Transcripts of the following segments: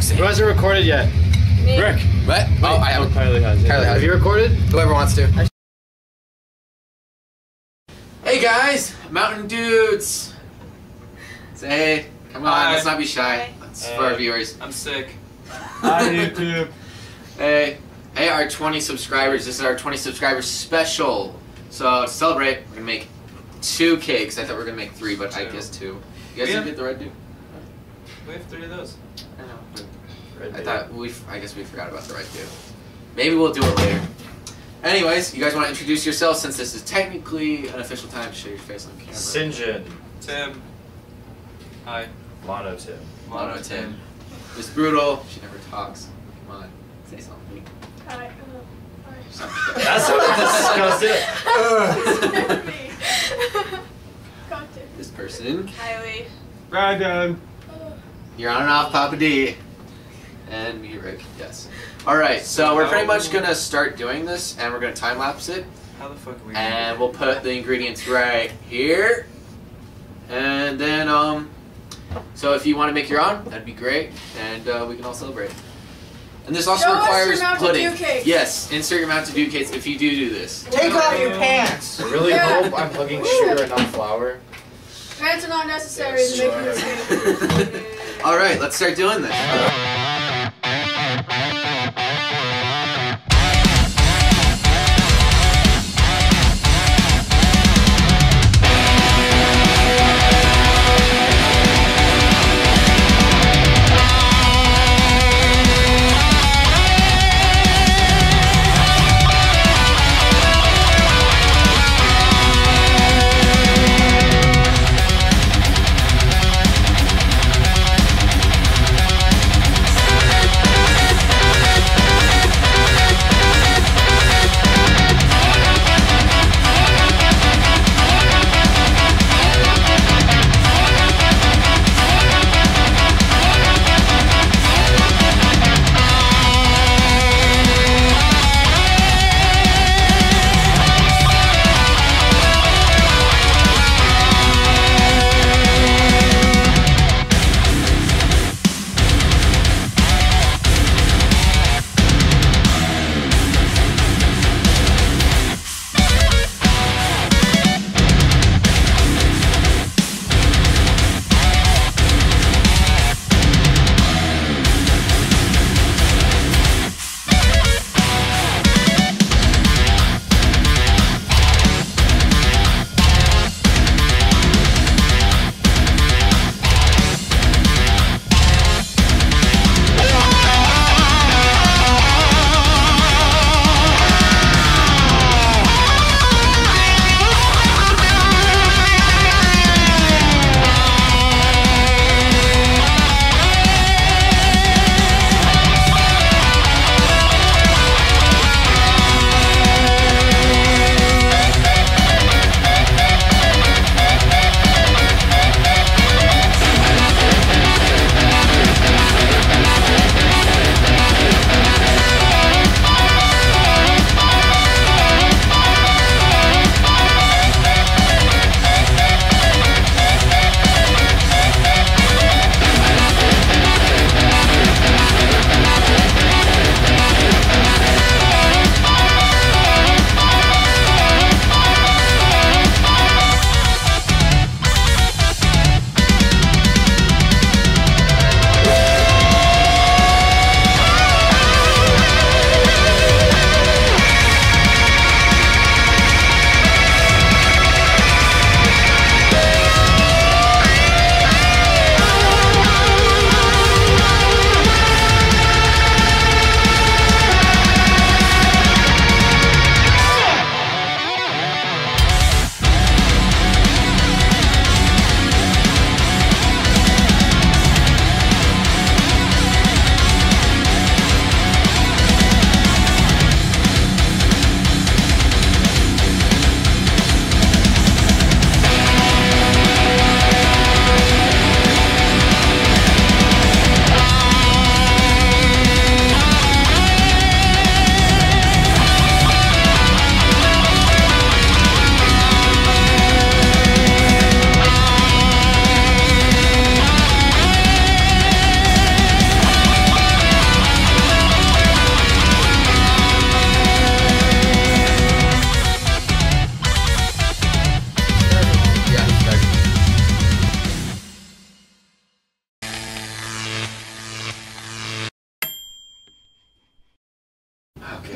sexy. Who hasn't recorded yet? Me. Rick. What? Wait, oh, I haven't. Kylie has it. Kylie has it. Have you recorded? Whoever wants to. Hey guys, Mountain Dudes. Say, hey. Come on, let's not be shy. Hi. That's for our viewers. I'm sick. Hi YouTube. Hey. Hey, our 20 subscribers. This is our 20 subscribers special. So to celebrate, we're gonna make 2 cakes. I thought we were gonna make 3, but 2. I guess 2. You guys didn't get the red dude. We have 3 of those. I know. But I thought I guess we forgot about the red dude. Maybe we'll do it later. Anyways, you guys want to introduce yourselves since this is technically an official time to show your face on camera. Sinjin. Tim. Hi. Mono Tim. Mono Tim. Miss Brutal. She never talks. Come on, say something. Hi. That's so disgusting. This person. Kylie. Brandon. You're on and off, Papa D. And me, Rick. Yes. Alright, so we're pretty much gonna start doing this and we're gonna time lapse it. How the fuck are we? And we'll put the ingredients right here. And then, so if you want to make your own, that'd be great. And we can all celebrate. And this also requires pudding. Yes, insert your Mountain Dew cakes if you do this. Take off your pants! I really hope I'm plugging sugar and not flour. Pants are not necessary to make this cake. Alright, let's start doing this.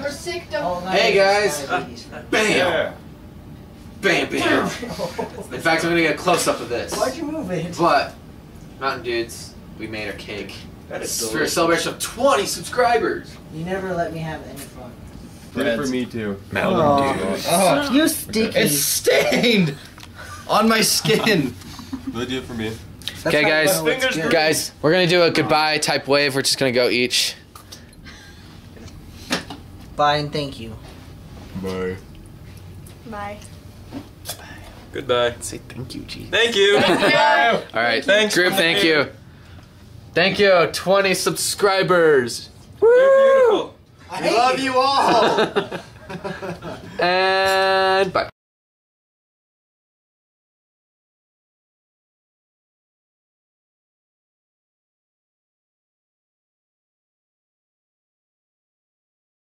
You're sick, don't. Hey guys! Bam! Bam, bam! In fact, I'm gonna get a close-up of this. Why'd you move it? But, Mountain Dudes, we made our cake. That is delicious. For a celebration of 20 subscribers! You never let me have any fun. Bread for me too. Mountain Dudes. Oh, you sticky! It's stained! On my skin! Really do it for me. Okay guys, we're gonna do a goodbye type wave. We're just gonna go each. Bye and thank you. Bye. Bye. Bye. Goodbye. Say thank you, Jesus. Thank you. All right. Thanks. Group, thank you. Thank you. 20 subscribers. Woo! You're beautiful. I love you all. And bye.